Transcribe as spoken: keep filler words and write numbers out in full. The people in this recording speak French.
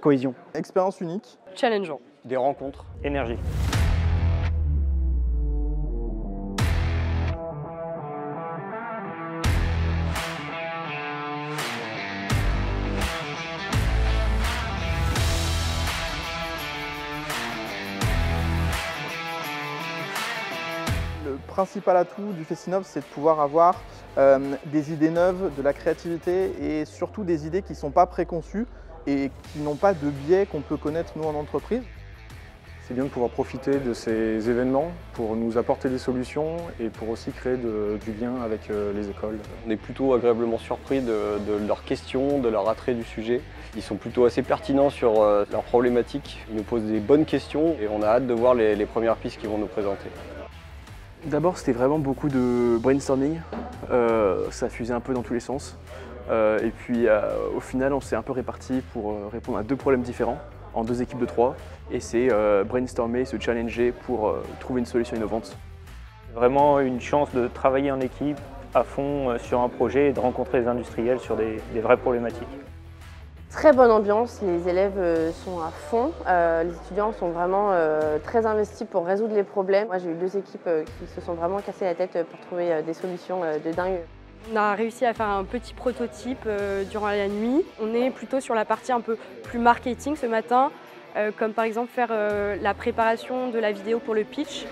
Cohésion. Expérience unique. Challengeant. Des rencontres. Énergie. Le principal atout du Festinov, c'est de pouvoir avoir euh, des idées neuves, de la créativité et surtout des idées qui ne sont pas préconçues et qui n'ont pas de biais qu'on peut connaître nous en entreprise. C'est bien de pouvoir profiter de ces événements pour nous apporter des solutions et pour aussi créer de, du lien avec euh, les écoles. On est plutôt agréablement surpris de, de leurs questions, de leur attrait du sujet. Ils sont plutôt assez pertinents sur euh, leurs problématiques. Ils nous posent des bonnes questions et on a hâte de voir les, les premières pistes qu'ils vont nous présenter. D'abord, c'était vraiment beaucoup de brainstorming, euh, ça fusait un peu dans tous les sens. Euh, et puis euh, au final, on s'est un peu répartis pour euh, répondre à deux problèmes différents, en deux équipes de trois. Et c'est euh, brainstormer, se challenger pour euh, trouver une solution innovante. Vraiment une chance de travailler en équipe à fond sur un projet et de rencontrer les industriels sur des, des vraies problématiques. Très bonne ambiance, les élèves sont à fond, euh, les étudiants sont vraiment euh, très investis pour résoudre les problèmes. Moi, j'ai eu deux équipes euh, qui se sont vraiment cassées la tête pour trouver euh, des solutions euh, de dingue. On a réussi à faire un petit prototype euh, durant la nuit. On est plutôt sur la partie un peu plus marketing ce matin, euh, comme par exemple faire euh, la préparation de la vidéo pour le pitch.